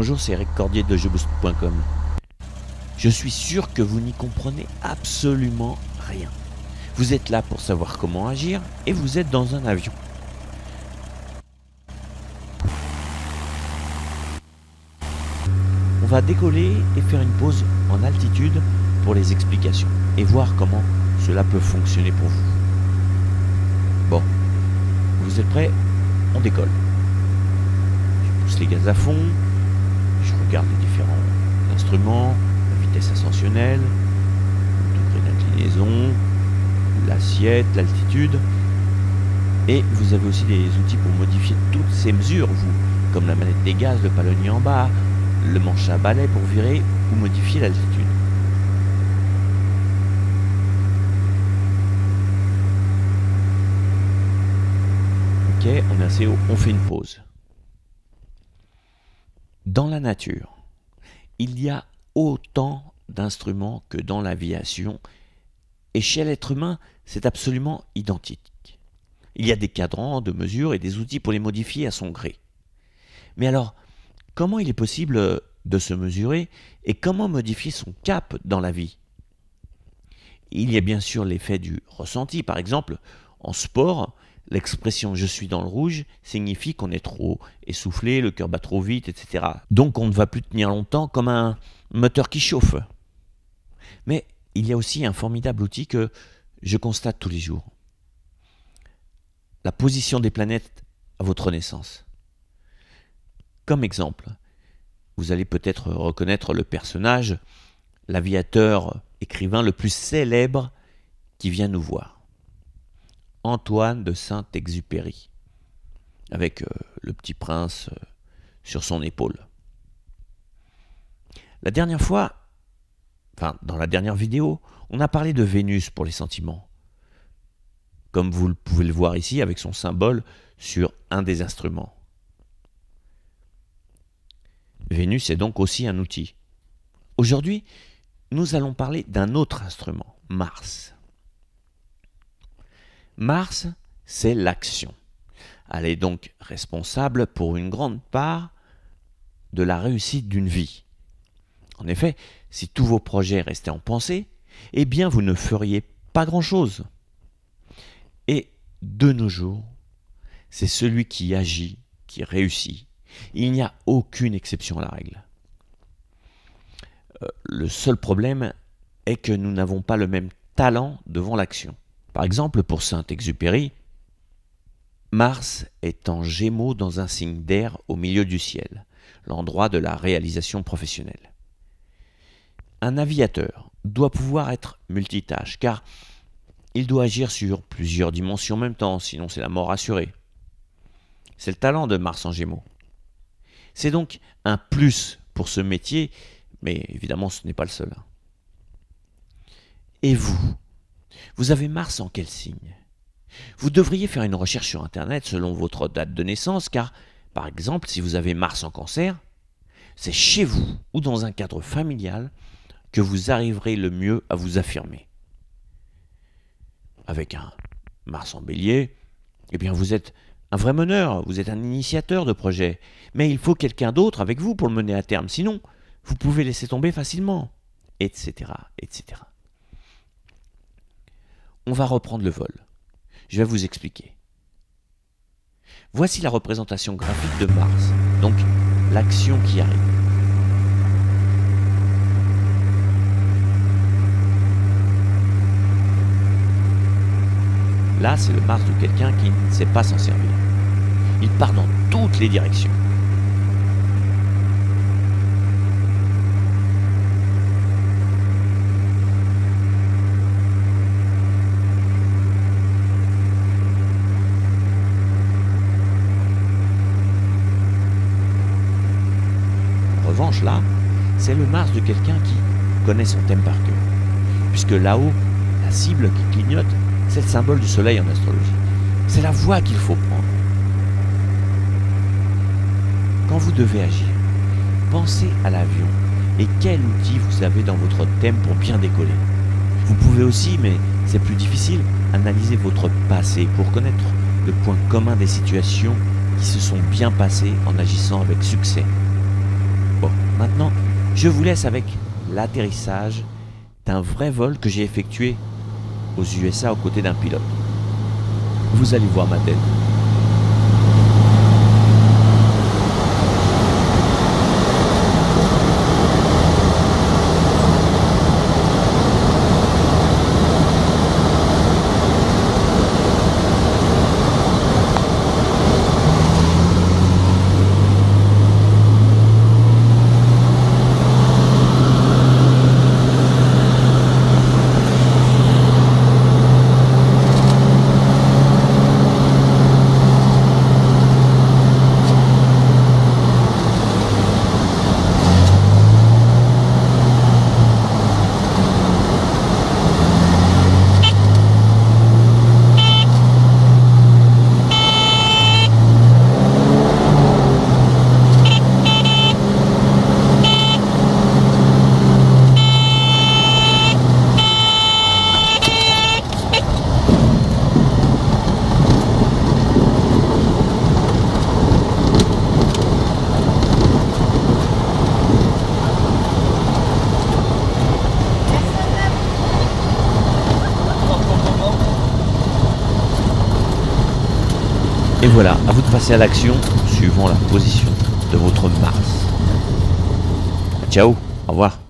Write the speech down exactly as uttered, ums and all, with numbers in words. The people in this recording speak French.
Bonjour, c'est Eric Cordier de Jeboost point com. Je suis sûr que vous n'y comprenez absolument rien. Vous êtes là pour savoir comment agir et vous êtes dans un avion. On va décoller et faire une pause en altitude pour les explications et voir comment cela peut fonctionner pour vous. Bon, vous êtes prêts? On décolle. Je pousse les gaz à fond, je regarde les différents instruments, la vitesse ascensionnelle, le degré d'inclinaison, l'assiette, l'altitude. Et vous avez aussi des outils pour modifier toutes ces mesures, vous, comme la manette des gaz, le palonnier en bas, le manche à balai pour virer ou modifier l'altitude. Ok, on est assez haut, on fait une pause. Dans la nature, il y a autant d'instruments que dans l'aviation, et chez l'être humain, c'est absolument identique. Il y a des cadrans de mesure et des outils pour les modifier à son gré. Mais alors, comment il est possible de se mesurer et comment modifier son cap dans la vie? Il y a bien sûr l'effet du ressenti. Par exemple, en sport, l'expression « je suis dans le rouge » signifie qu'on est trop essoufflé, le cœur bat trop vite, et cetera. Donc on ne va plus tenir longtemps comme un moteur qui chauffe. Mais il y a aussi un formidable outil que je constate tous les jours. La position des planètes à votre naissance. Comme exemple, vous allez peut-être reconnaître le personnage, l'aviateur écrivain le plus célèbre qui vient nous voir. Antoine de Saint-Exupéry, avec euh, le petit prince euh, sur son épaule. La dernière fois, enfin dans la dernière vidéo, on a parlé de Vénus pour les sentiments. Comme vous pouvez le voir ici avec son symbole sur un des instruments. Vénus est donc aussi un outil. Aujourd'hui, nous allons parler d'un autre instrument, Mars. Mars, c'est l'action. Elle est donc responsable pour une grande part de la réussite d'une vie. En effet, si tous vos projets restaient en pensée, eh bien vous ne feriez pas grand-chose. Et de nos jours, c'est celui qui agit, qui réussit. Il n'y a aucune exception à la règle. Euh, le seul problème est que nous n'avons pas le même talent devant l'action. Par exemple, pour Saint-Exupéry, Mars est en Gémeaux dans un signe d'air au milieu du ciel, l'endroit de la réalisation professionnelle. Un aviateur doit pouvoir être multitâche, car il doit agir sur plusieurs dimensions en même temps, sinon c'est la mort assurée. C'est le talent de Mars en Gémeaux. C'est donc un plus pour ce métier, mais évidemment ce n'est pas le seul. Et vous? Vous avez Mars en quel signe? Vous devriez faire une recherche sur Internet selon votre date de naissance, car par exemple si vous avez Mars en Cancer, c'est chez vous ou dans un cadre familial que vous arriverez le mieux à vous affirmer. Avec un Mars en Bélier, eh bien vous êtes un vrai meneur, vous êtes un initiateur de projet, mais il faut quelqu'un d'autre avec vous pour le mener à terme, sinon vous pouvez laisser tomber facilement, et cetera, et cetera. On va reprendre le vol. Je vais vous expliquer. Voici la représentation graphique de Mars, donc l'action qui arrive. Là, c'est le Mars de quelqu'un qui ne sait pas s'en servir. Il part dans toutes les directions. En revanche, là, c'est le Mars de quelqu'un qui connaît son thème par cœur, puisque là-haut, la cible qui clignote, c'est le symbole du soleil en astrologie. C'est la voie qu'il faut prendre. Quand vous devez agir, pensez à l'avion et quel outil vous avez dans votre thème pour bien décoller. Vous pouvez aussi, mais c'est plus difficile, analyser votre passé pour connaître le point commun des situations qui se sont bien passées en agissant avec succès. maintenant, je vous laisse avec l'atterrissage d'un vrai vol que j'ai effectué aux U S A aux côtés d'un pilote. Vous allez voir ma tête. Et voilà, à vous de passer à l'action suivant la position de votre Mars. Ciao, au revoir.